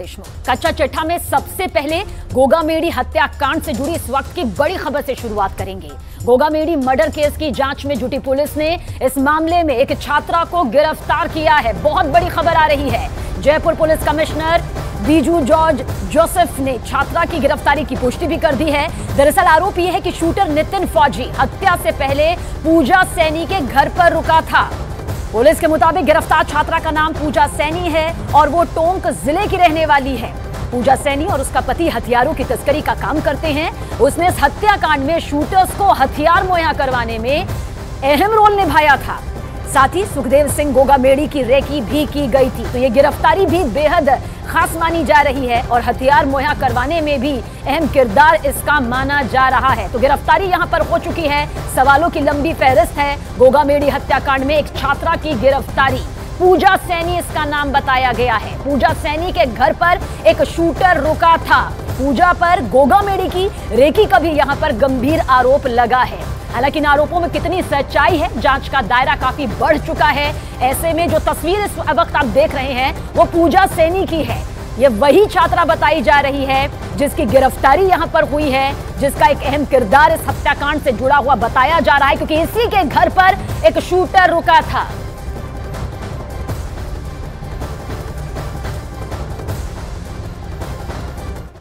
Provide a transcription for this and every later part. कच्चा चट्ठा में सबसे पहले गोगामेड़ी हत्याकांड से जुड़ी इस वक्त की बड़ी खबर से शुरुआत करेंगे। गोगामेड़ी मर्डर केस की जांच में जुटी पुलिस ने इस मामले में एक छात्रा को गिरफ्तार किया है। बहुत बड़ी खबर आ रही है। Jaipur police commissioner Biju George Joseph ने छात्रा की गिरफ्तारी की पुष्टि भी कर दी है। दरअसल आरोप यह है कि शूटर नितिन फौजी हत्या से पहले पूजा सैनी के घर पर रुका था। पुलिस के मुताबिक गिरफ्तार छात्रा का नाम पूजा सैनी है और वो टोंक जिले की रहने वाली है। पूजा सैनी और उसका पति हथियारों की तस्करी का काम करते हैं। उसने इस हत्याकांड में शूटर्स को हथियार मुहैया करवाने में अहम रोल निभाया था। साथ ही सुखदेव सिंह गोगामेड़ी की रेकी भी की गई थी। तो ये गिरफ्तारी भी बेहद खास मानी जा रही है और हथियार मुहैया करवाने में भी अहम किरदार इसका माना जा रहा है। तो गिरफ्तारी यहां पर हो चुकी है। सवालों की लंबी फहरिस्त है। गोगामेड़ी हत्याकांड में एक छात्रा की गिरफ्तारी, पूजा सैनी इसका नाम बताया गया है। पूजा सैनी के घर पर एक शूटर रुका था। पूजा पर गोगामेड़ी की रेकी का भी यहाँ पर गंभीर आरोप लगा है। हालांकि इन आरोपों में कितनी सच्चाई है, जांच का दायरा काफी बढ़ चुका है। ऐसे में जो तस्वीर इस वक्त आप देख रहे हैं वो पूजा सैनी की है। ये वही छात्रा बताई जा रही है जिसकी गिरफ्तारी यहाँ पर हुई है, जिसका एक अहम किरदार इस हत्याकांड से जुड़ा हुआ बताया जा रहा है, क्योंकि इसी के घर पर एक शूटर रुका था।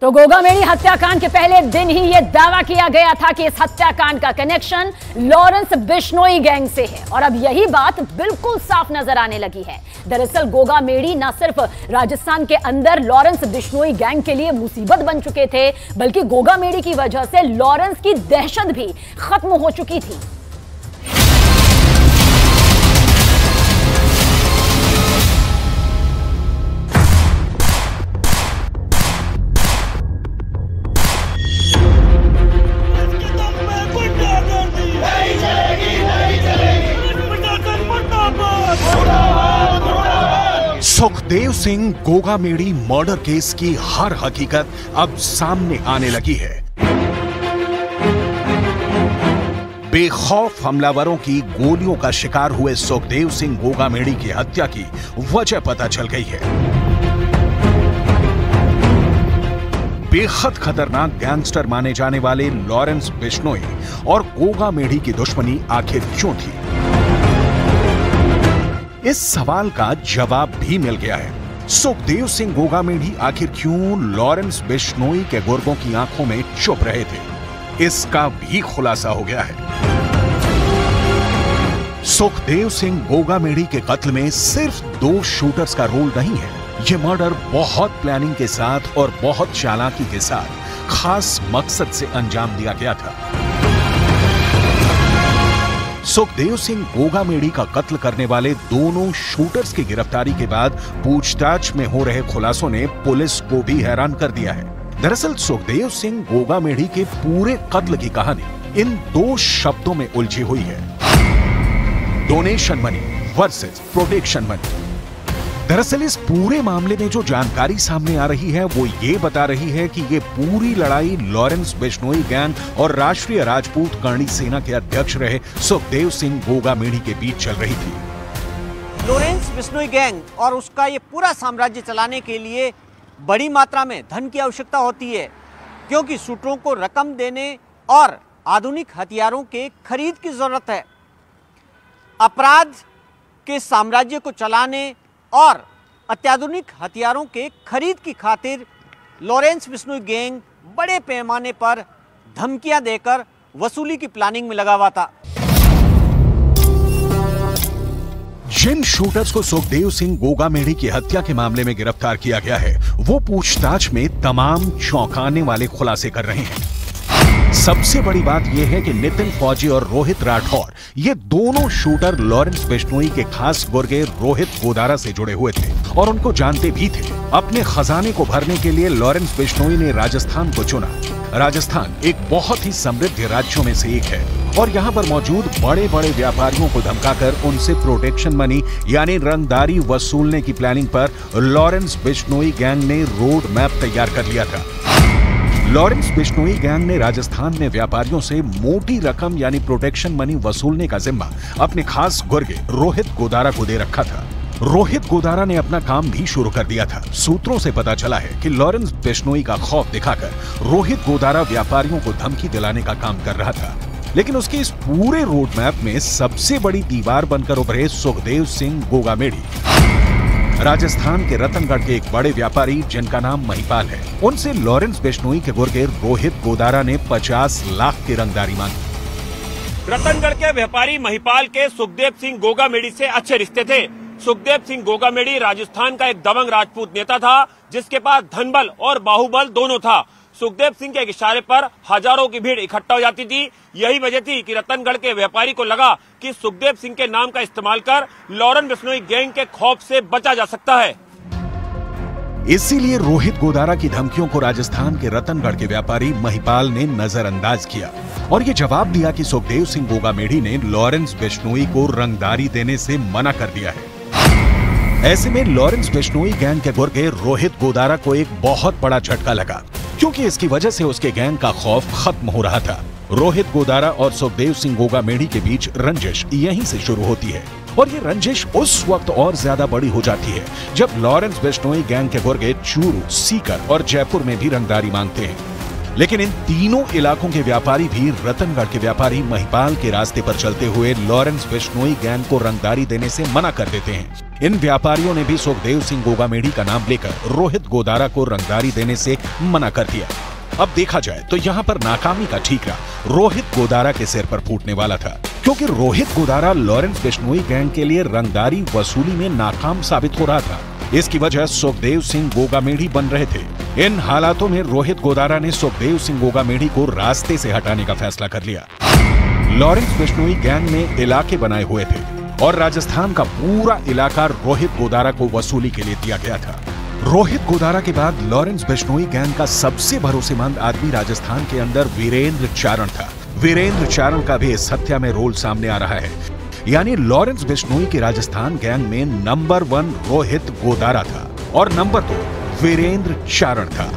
तो गोगामेड़ी हत्याकांड के पहले दिन ही यह दावा किया गया था कि इस हत्याकांड का कनेक्शन लॉरेंस बिश्नोई गैंग से है और अब यही बात बिल्कुल साफ नजर आने लगी है। दरअसल गोगामेड़ी न सिर्फ राजस्थान के अंदर लॉरेंस बिश्नोई गैंग के लिए मुसीबत बन चुके थे, बल्कि गोगामेड़ी की वजह से लॉरेंस की दहशत भी खत्म हो चुकी थी। सुखदेव सिंह गोगामेड़ी मर्डर केस की हर हकीकत अब सामने आने लगी है। बेखौफ हमलावरों की गोलियों का शिकार हुए सुखदेव सिंह गोगामेड़ी की हत्या की वजह पता चल गई है। बेहद खतरनाक गैंगस्टर माने जाने वाले लॉरेंस बिश्नोई और गोगामेड़ी की दुश्मनी आखिर क्यों थी, इस सवाल का जवाब भी मिल गया है। सुखदेव सिंह गोगामेड़ी आखिर क्यों लॉरेंस बिश्नोई के गुर्गों की आंखों में चुप रहे थे, इसका भी खुलासा हो गया है। सुखदेव सिंह गोगामेड़ी के कत्ल में सिर्फ दो शूटर्स का रोल नहीं है। ये मर्डर बहुत प्लानिंग के साथ और बहुत चालाकी के साथ खास मकसद से अंजाम दिया गया था। सुखदेव सिंह गोगामेड़ी का कत्ल करने वाले दोनों शूटर्स की गिरफ्तारी के बाद पूछताछ में हो रहे खुलासों ने पुलिस को भी हैरान कर दिया है। दरअसल सुखदेव सिंह गोगामेड़ी के पूरे कत्ल की कहानी इन दो शब्दों में उलझी हुई है, donation money versus protection money. दरअसल इस पूरे मामले में जो जानकारी सामने आ रही है वो ये बता रही है कि ये पूरी लड़ाई लॉरेंस बिश्नोई गैंग और राष्ट्रीय राजपूत करणी सेना के अध्यक्ष रहे सुखदेव सिंह गोगामेड़ी के बीच चल रही थी। लॉरेंस बिश्नोई गैंग और उसका ये पूरा साम्राज्य चलाने के लिए बड़ी मात्रा में धन की आवश्यकता होती है, क्योंकि शूटरों को रकम देने और आधुनिक हथियारों के खरीद की जरूरत है। अपराध के साम्राज्य को चलाने और अत्याधुनिक हथियारों के खरीद की खातिर लॉरेंस बिश्नोई गैंग बड़े पैमाने पर धमकियां देकर वसूली की प्लानिंग में लगा हुआ था। जिन शूटर्स को सुखदेव सिंह गोगामेड़ी की हत्या के मामले में गिरफ्तार किया गया है वो पूछताछ में तमाम चौंकाने वाले खुलासे कर रहे हैं। सबसे बड़ी बात यह है कि नितिन फौजी और रोहित राठौर ये दोनों शूटर लॉरेंस बिश्नोई के खास गुर्गे रोहित गोदारा से जुड़े हुए थे और उनको जानते भी थे। अपने खजाने को भरने के लिए लॉरेंस बिश्नोई ने राजस्थान को चुना। राजस्थान एक बहुत ही समृद्ध राज्यों में से एक है और यहाँ पर मौजूद बड़े बड़े व्यापारियों को धमकाकर उनसे प्रोटेक्शन मनी यानी रंगदारी वसूलने की प्लानिंग पर लॉरेंस बिश्नोई गैंग ने रोड मैप तैयार कर लिया था। लॉरेंस बिश्नोई गैंग ने राजस्थान में व्यापारियों से मोटी रकम यानी प्रोटेक्शन मनी वसूलने का जिम्मा अपने खास गुर्गे रोहित गोदारा को दे रखा था। रोहित गोदारा ने अपना काम भी शुरू कर दिया था। सूत्रों से पता चला है कि लॉरेंस बिश्नोई का खौफ दिखाकर रोहित गोदारा व्यापारियों को धमकी दिलाने का काम कर रहा था, लेकिन उसके इस पूरे रोड मैप में सबसे बड़ी दीवार बनकर उभरे सुखदेव सिंह गोगामेड़ी। राजस्थान के रतनगढ़ के एक बड़े व्यापारी जिनका नाम महिपाल है, उनसे लॉरेंस बिश्नोई के गुर्गेर रोहित गोदारा ने 50 लाख की रंगदारी मांगी। रतनगढ़ के व्यापारी महिपाल के सुखदेव सिंह गोगामेड़ी से अच्छे रिश्ते थे। सुखदेव सिंह गोगामेड़ी राजस्थान का एक दबंग राजपूत नेता था, जिसके पास धनबल और बाहुबल दोनों था। सुखदेव सिंह के इशारे पर हजारों की भीड़ इकट्ठा हो जाती थी। यही वजह थी कि रतनगढ़ के व्यापारी को लगा कि सुखदेव सिंह के नाम का इस्तेमाल कर लॉरेंस बिश्नोई गैंग के खौफ से बचा जा सकता है। इसीलिए रोहित गोदारा की धमकियों को राजस्थान के रतनगढ़ के व्यापारी महिपाल ने नजरअंदाज किया और ये जवाब दिया कि सुखदेव सिंह गोगामेड़ी ने लॉरेंस बिश्नोई को रंगदारी देने से मना कर दिया है। ऐसे में लॉरेंस बिश्नोई गैंग के गुर्गे रोहित गोदारा को एक बहुत बड़ा झटका लगा, क्योंकि इसकी वजह से उसके गैंग का खौफ खत्म हो रहा था। रोहित गोदारा और सुखदेव सिंह गोगामेड़ी के बीच रंजिश यहीं से शुरू होती है और ये रंजिश उस वक्त और ज्यादा बड़ी हो जाती है जब लॉरेंस बिश्नोई गैंग के गुर्गे चूरू, सीकर और जयपुर में भी रंगदारी मांगते हैं। लेकिन इन तीनों इलाकों के व्यापारी भी रतनगढ़ के व्यापारी महिपाल के रास्ते पर चलते हुए लॉरेंस बिश्नोई गैंग को रंगदारी देने से मना कर देते हैं। इन व्यापारियों ने भी सुखदेव सिंह गोगामेड़ी का नाम लेकर रोहित गोदारा को रंगदारी देने से मना कर दिया। अब देखा जाए तो यहाँ पर नाकामी का ठीकरा रोहित गोदारा के सिर पर फूटने वाला था, क्योंकि रोहित गोदारा लॉरेंस बिश्नोई गैंग के लिए रंगदारी वसूली में नाकाम साबित हो रहा था। इसकी वजह सुखदेव सिंह गोगामेड़ी बन रहे थे। इन हालातों में रोहित गोदारा ने सुखदेव सिंह गोगामेड़ी को रास्ते से हटाने का फैसला कर लिया। लॉरेंस बिश्नोई गैंग ने इलाके बनाए हुए थे और राजस्थान का पूरा इलाका रोहित गोदारा को वसूली के लिए दिया गया था। रोहित गोदारा के बाद लॉरेंस बिश्नोई गैंग का सबसे भरोसेमंद आदमी राजस्थान के अंदर वीरेंद्र चारण था। वीरेंद्र चारण का भी इस हत्या में रोल सामने आ रहा है, यानी लॉरेंस बिश्नोई के राजस्थान गैंग में नंबर 1 रोहित गोदारा था और नंबर 2 वीरेंद्र चारण था।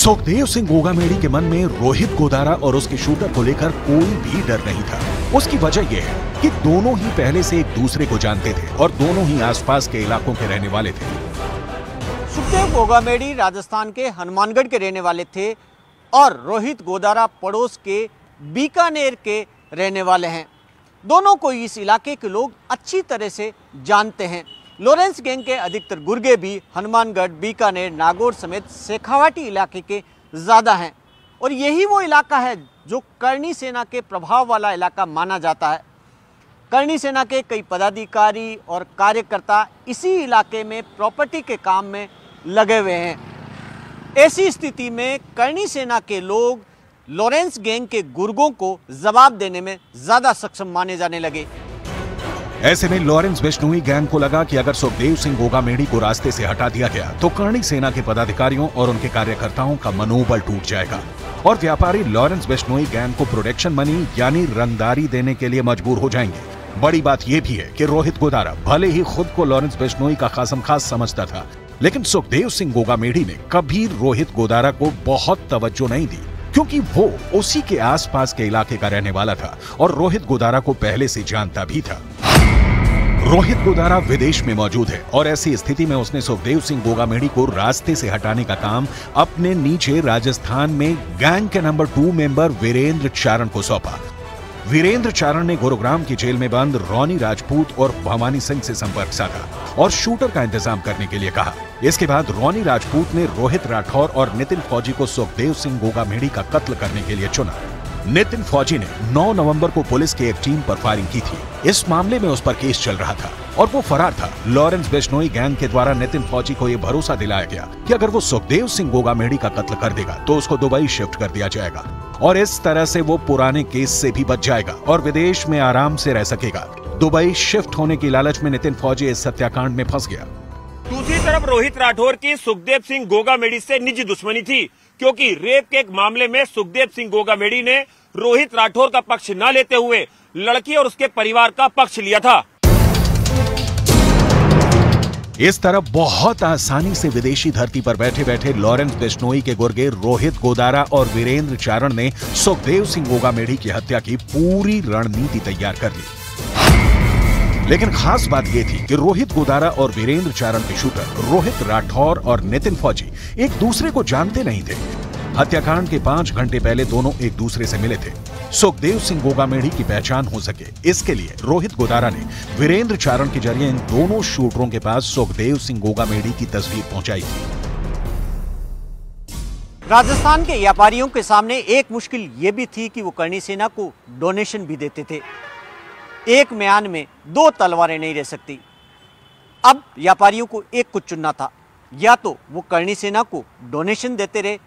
सुखदेव सिंह गोगामेड़ी के मन में रोहित गोदारा और उसके शूटर को लेकर कोई भी डर नहीं था। उसकी वजह यह है कि दोनों ही पहले से एक दूसरे को जानते थे और दोनों ही आसपास के इलाकों के रहने वाले थे। सुखदेव गोगामेड़ी राजस्थान के हनुमानगढ़ के रहने वाले थे और रोहित गोदारा पड़ोस के बीकानेर के रहने वाले हैं। दोनों को इस इलाके के लोग अच्छी तरह से जानते हैं। लॉरेंस गैंग के अधिकतर गुर्गे भी हनुमानगढ़, बीकानेर, नागौर समेत शेखावाटी इलाके के ज़्यादा हैं और यही वो इलाका है जो करणी सेना के प्रभाव वाला इलाका माना जाता है। करणी सेना के कई पदाधिकारी और कार्यकर्ता इसी इलाके में प्रॉपर्टी के काम में लगे हुए हैं। ऐसी स्थिति में करणी सेना के लोग लॉरेंस गैंग के गुर्गों को जवाब देने में ज़्यादा सक्षम माने जाने लगे। ऐसे में लॉरेंस बिश्नोई गैंग को लगा कि अगर सुखदेव सिंह गोगामेड़ी को रास्ते से हटा दिया गया तो करणी सेना के पदाधिकारियों और उनके कार्यकर्ताओं का मनोबल टूट जाएगा और व्यापारी लॉरेंस बिश्नोई गैंग को प्रोडक्शन मनी यानी रंगदारी देने के लिए मजबूर हो जाएंगे। बड़ी बात यह भी है कि रोहित गोदारा भले ही खुद को लॉरेंस बिश्नोई का खासम खास समझता था, लेकिन सुखदेव सिंह गोगामेड़ी ने कभी रोहित गोदारा को बहुत तवज्जो नहीं दी, क्योंकि वो उसी के आसपास के इलाके का रहने वाला था और रोहित गोदारा को पहले से जानता भी था। रोहित गोदारा विदेश में मौजूद है और ऐसी स्थिति में उसने सुखदेव सिंह गोगामेड़ी को रास्ते से हटाने का काम अपने नीचे राजस्थान में गैंग के नंबर 2 मेंबर वीरेंद्र चारण को सौंपा। वीरेंद्र चारण ने गुरुग्राम की जेल में बंद रोनी राजपूत और भवानी सिंह से संपर्क साधा और शूटर का इंतजाम करने के लिए कहा। इसके बाद रोनी राजपूत ने रोहित राठौर और नितिन फौजी को सुखदेव सिंह गोगामेड़ी का कत्ल करने के लिए चुना। नितिन फौजी ने 9 नवंबर को पुलिस की एक टीम पर फायरिंग की थी। इस मामले में उस पर केस चल रहा था और वो फरार था। लॉरेंस बिश्नोई गैंग के द्वारा नितिन फौजी को यह भरोसा दिलाया गया कि अगर वो सुखदेव सिंह गोगामेड़ी का कत्ल कर देगा तो उसको दुबई शिफ्ट कर दिया जाएगा और इस तरह से वो पुराने केस से भी बच जाएगा और विदेश में आराम से रह सकेगा। दुबई शिफ्ट होने की लालच में नितिन फौजी इस हत्याकांड में फंस गया। दूसरी तरफ रोहित राठौर की सुखदेव सिंह गोगामेड़ी से निजी दुश्मनी थी, क्योंकि रेप के एक मामले में सुखदेव सिंह गोगामेड़ी ने रोहित राठौर का पक्ष न लेते हुए लड़की और उसके परिवार का पक्ष लिया था। इस तरफ बहुत आसानी से विदेशी धरती पर बैठे बैठे लॉरेंस बिश्नोई के गुर्गे रोहित गोदारा और वीरेंद्र चारण ने सुखदेव सिंह गोगामेड़ी की हत्या की पूरी रणनीति तैयार कर ली। लेकिन खास बात ये थी कि रोहित गोदारा और वीरेंद्र चारण के शूटर रोहित राठौर और नितिन फौजी एक दूसरे को जानते नहीं थे। हत्याकांड के 5 घंटे पहले दोनों एक दूसरे से मिले थे। सुखदेव सिंह गोगामेड़ी की पहचान हो सके, इसके लिए रोहित गोदारा ने वीरेंद्र चारण के जरिए इन दोनों शूटरों के पास सुखदेव सिंह गोगामेड़ी की तस्वीर पहुंचाई थी। राजस्थान के व्यापारियों के सामने एक मुश्किल ये भी थी कि वो करणी सेना को डोनेशन भी देते थे। एक म्यान में 2 तलवारें नहीं रह सकती। अब व्यापारियों को एक कुछ चुनना था, या तो वो करणी सेना को डोनेशन देते रहे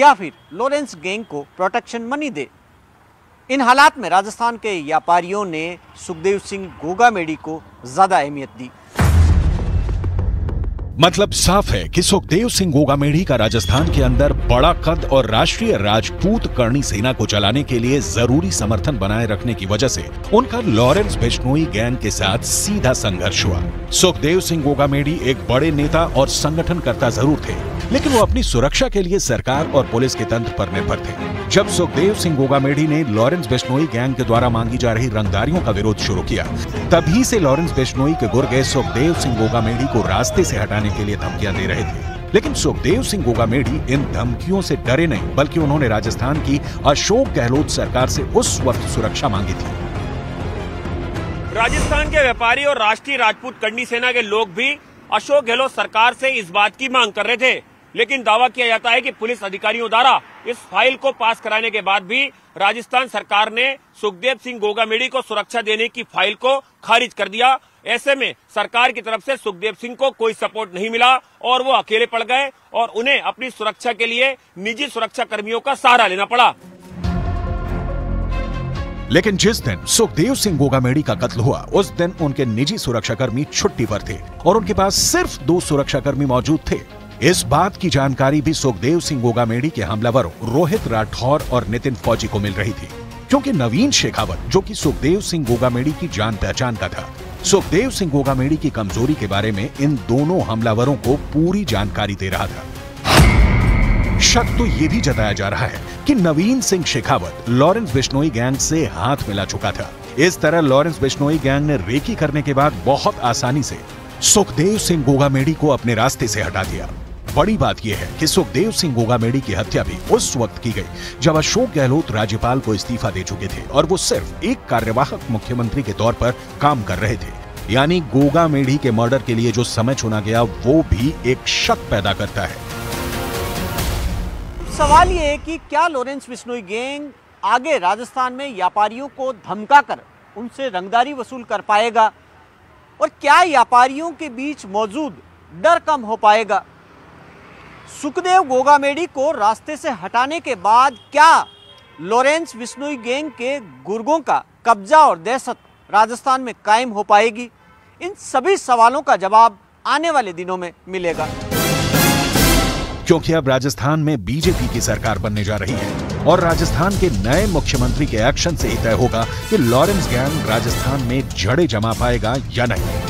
या फिर लॉरेंस गैंग को प्रोटेक्शन मनी दे। इन हालात में राजस्थान के व्यापारियों ने सुखदेव सिंह गोगामेड़ी को ज्यादा अहमियत दी। मतलब साफ है कि सुखदेव सिंह गोगामेड़ी का राजस्थान के अंदर बड़ा कद और राष्ट्रीय राजपूत करणी सेना को चलाने के लिए जरूरी समर्थन बनाए रखने की वजह से उनका लॉरेंस बिश्नोई गैंग के साथ सीधा संघर्ष हुआ। सुखदेव सिंह गोगामेड़ी एक बड़े नेता और संगठनकर्ता जरूर थे, लेकिन वो अपनी सुरक्षा के लिए सरकार और पुलिस के तंत्र पर निर्भर थे। जब सुखदेव सिंह गोगामेड़ी ने लॉरेंस बिश्नोई गैंग के द्वारा मांगी जा रही रंगदारियों का विरोध शुरू किया, तभी से लॉरेंस बिश्नोई के गुर्गे सुखदेव सिंह गोगामेड़ी को रास्ते से हटाने के लिए धमकियां दे रहे थे। लेकिन सुखदेव सिंह गोगामेड़ी इन धमकियों से डरे नहीं, बल्कि उन्होंने राजस्थान की अशोक गहलोत सरकार से उस वक्त सुरक्षा मांगी थी। राजस्थान के व्यापारी और राष्ट्रीय राजपूत करणी सेना के लोग भी अशोक गहलोत सरकार से इस बात की मांग कर रहे थे, लेकिन दावा किया जाता है कि पुलिस अधिकारियों द्वारा इस फाइल को पास कराने के बाद भी राजस्थान सरकार ने सुखदेव सिंह गोगामेड़ी को सुरक्षा देने की फाइल को खारिज कर दिया। ऐसे में सरकार की तरफ से सुखदेव सिंह को कोई सपोर्ट नहीं मिला और वो अकेले पड़ गए और उन्हें अपनी सुरक्षा के लिए निजी सुरक्षा कर्मियों का सहारा लेना पड़ा। लेकिन जिस दिन सुखदेव सिंह गोगामेड़ी का कत्ल हुआ, उस दिन उनके निजी सुरक्षाकर्मी छुट्टी पर थे और उनके पास सिर्फ 2 सुरक्षाकर्मी मौजूद थे। इस बात की जानकारी भी सुखदेव सिंह गोगामेड़ी के हमलावरों रोहित राठौर और नितिन फौजी को मिल रही थी, क्योंकि नवीन शेखावत, जो कि सुखदेव सिंह गोगामेड़ी की जान पहचान का था, सुखदेव सिंह गोगामेड़ी की कमजोरी के बारे में इन दोनों हमलावरों को पूरी जानकारी दे रहा था। शक तो ये भी जताया जा रहा है कि नवीन सिंह शेखावत लॉरेंस बिश्नोई गैंग से हाथ मिला चुका था। इस तरह लॉरेंस बिश्नोई गैंग ने रेकी करने के बाद बहुत आसानी से सुखदेव सिंह गोगामेड़ी को अपने रास्ते से हटा दिया। बड़ी बात यह है कि सुखदेव सिंह गोगामेड़ी की हत्या भी उस वक्त की गई जब अशोक गहलोत राज्यपाल को इस्तीफा दे चुके थे और वो सिर्फ एक कार्यवाहक मुख्यमंत्री के तौर पर काम कर रहे थे। यानी गोगामेड़ी के मर्डर के लिए जो समय चुना गया वो भी एक शक पैदा करता है। सवाल ये है कि क्या लॉरेंस बिश्नोई गैंग आगे राजस्थान में व्यापारियों को धमकाकर उनसे रंगदारी वसूल कर पाएगा और क्या व्यापारियों के बीच मौजूद डर कम हो पाएगा? सुखदेव गोगामेड़ी को रास्ते से हटाने के बाद क्या लॉरेंस बिश्नोई गैंग के गुर्गों का कब्जा और दहशत राजस्थान में कायम हो पाएगी? इन सभी सवालों का जवाब आने वाले दिनों में मिलेगा, क्योंकि अब राजस्थान में बीजेपी की सरकार बनने जा रही है और राजस्थान के नए मुख्यमंत्री के एक्शन से ही तय होगा कि लॉरेंस गैंग राजस्थान में जड़े जमा पाएगा या नहीं।